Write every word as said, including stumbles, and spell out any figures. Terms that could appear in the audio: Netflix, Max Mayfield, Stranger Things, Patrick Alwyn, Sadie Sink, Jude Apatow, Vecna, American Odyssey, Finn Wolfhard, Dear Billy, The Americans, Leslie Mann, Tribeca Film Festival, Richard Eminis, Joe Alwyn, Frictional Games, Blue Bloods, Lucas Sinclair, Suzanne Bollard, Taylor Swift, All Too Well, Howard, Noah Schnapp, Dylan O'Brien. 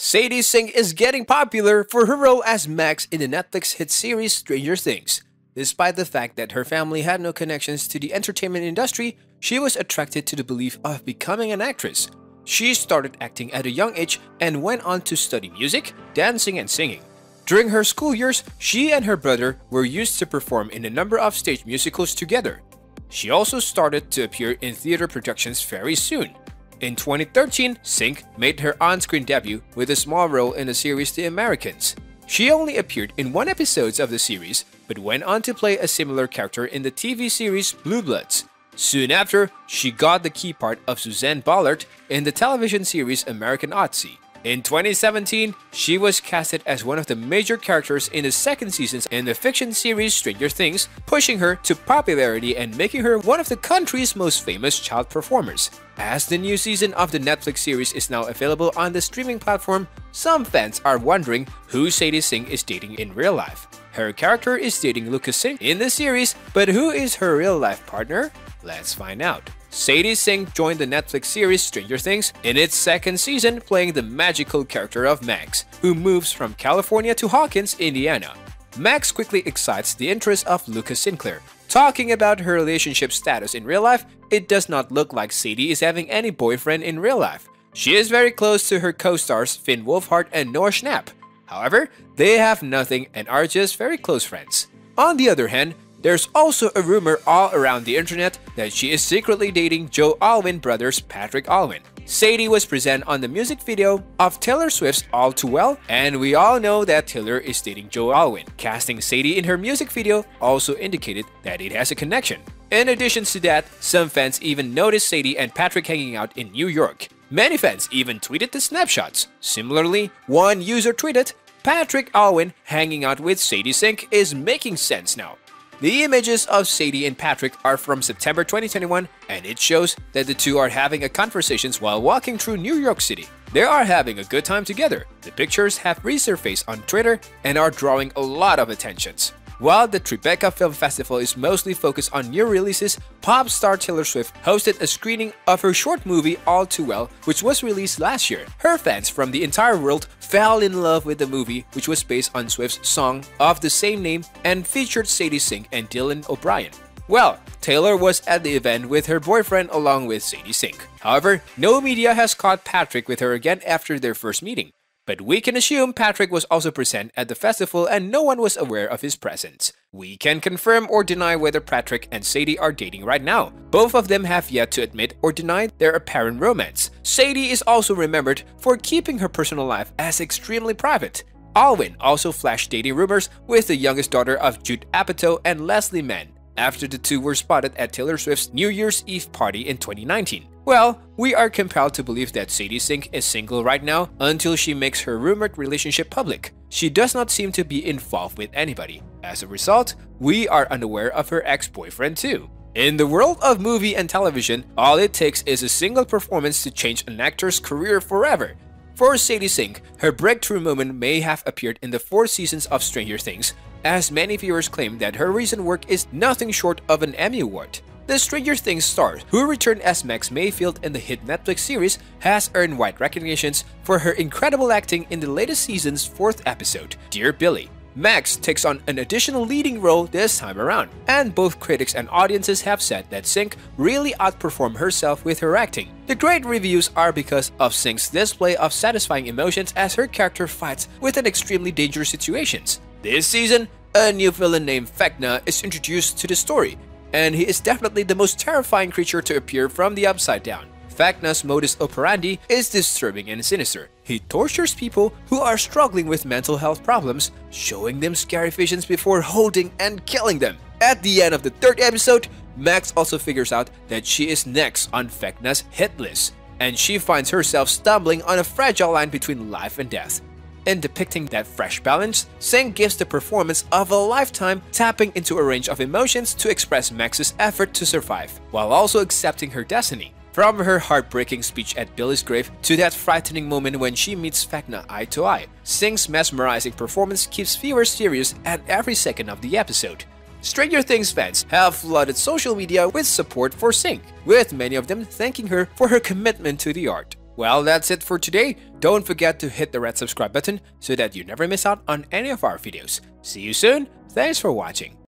Sadie Sink is getting popular for her role as Max in the Netflix hit series Stranger Things. Despite the fact that her family had no connections to the entertainment industry, she was attracted to the belief of becoming an actress. She started acting at a young age and went on to study music, dancing, and singing. During her school years, she and her brother were used to perform in a number of stage musicals together. She also started to appear in theater productions very soon. In twenty thirteen, Sink made her on-screen debut with a small role in the series The Americans. She only appeared in one episode of the series, but went on to play a similar character in the T V series Blue Bloods. Soon after, she got the key part of Suzanne Bollard in the television series American Odyssey. In twenty seventeen, she was casted as one of the major characters in the second season in the fiction series Stranger Things, pushing her to popularity and making her one of the country's most famous child performers. As the new season of the Netflix series is now available on the streaming platform, some fans are wondering who Sadie Sink is dating in real life. Her character is dating Lucas Sinclair in the series, but who is her real-life partner? Let's find out. Sadie Sink joined the Netflix series Stranger Things in its second season, playing the magical character of Max, who moves from California to Hawkins, Indiana. Max quickly excites the interest of Lucas Sinclair. Talking about her relationship status in real life, it does not look like Sadie is having any boyfriend in real life. She is very close to her co-stars Finn Wolfhard and Noah Schnapp. However, they have nothing and are just very close friends. On the other hand, there's also a rumor all around the internet that she is secretly dating Joe Alwyn brothers Patrick Alwyn. Sadie was present on the music video of Taylor Swift's All Too Well, and we all know that Taylor is dating Joe Alwyn. Casting Sadie in her music video also indicated that it has a connection. In addition to that, some fans even noticed Sadie and Patrick hanging out in New York. Many fans even tweeted the snapshots. Similarly, one user tweeted, "Patrick Alwyn hanging out with Sadie Sink is making sense now." The images of Sadie and Patrick are from September twenty twenty-one, and it shows that the two are having a conversation while walking through New York City. They are having a good time together. The pictures have resurfaced on Twitter and are drawing a lot of attention. While the Tribeca Film Festival is mostly focused on new releases, pop star Taylor Swift hosted a screening of her short movie All Too Well, which was released last year. Her fans from the entire world fell in love with the movie, which was based on Swift's song of the same name and featured Sadie Sink and Dylan O'Brien. Well, Taylor was at the event with her boyfriend along with Sadie Sink. However, no media has caught Patrick with her again after their first meeting. But we can assume Patrick was also present at the festival and no one was aware of his presence. We can confirm or deny whether Patrick and Sadie are dating right now. Both of them have yet to admit or deny their apparent romance. Sadie is also remembered for keeping her personal life as extremely private. Alwyn also flashed dating rumors with the youngest daughter of Jude Apatow and Leslie Mann, after the two were spotted at Taylor Swift's New Year's Eve party in twenty nineteen. Well, we are compelled to believe that Sadie Sink is single right now until she makes her rumored relationship public. She does not seem to be involved with anybody. As a result, we are unaware of her ex-boyfriend too. In the world of movie and television, all it takes is a single performance to change an actor's career forever. For Sadie Sink, her breakthrough moment may have appeared in the four seasons of Stranger Things, as many viewers claim that her recent work is nothing short of an Emmy Award. The Stranger Things star, who returned as Max Mayfield in the hit Netflix series, has earned wide recognitions for her incredible acting in the latest season's fourth episode, Dear Billy. Max takes on an additional leading role this time around, and both critics and audiences have said that Sink really outperformed herself with her acting. The great reviews are because of Sink's display of satisfying emotions as her character fights with an extremely dangerous situations. This season, a new villain named Vecna is introduced to the story, and he is definitely the most terrifying creature to appear from the Upside Down. Vecna's modus operandi is disturbing and sinister. He tortures people who are struggling with mental health problems, showing them scary visions before holding and killing them. At the end of the third episode, Max also figures out that she is next on Vecna's hit list, and she finds herself stumbling on a fragile line between life and death. In depicting that fresh balance, Sink gives the performance of a lifetime, tapping into a range of emotions to express Max's effort to survive, while also accepting her destiny. From her heartbreaking speech at Billy's grave to that frightening moment when she meets Vecna eye to eye, Sink's mesmerizing performance keeps viewers serious at every second of the episode. Stranger Things fans have flooded social media with support for Sink, with many of them thanking her for her commitment to the art. Well, that's it for today. Don't forget to hit the red subscribe button so that you never miss out on any of our videos. See you soon. Thanks for watching.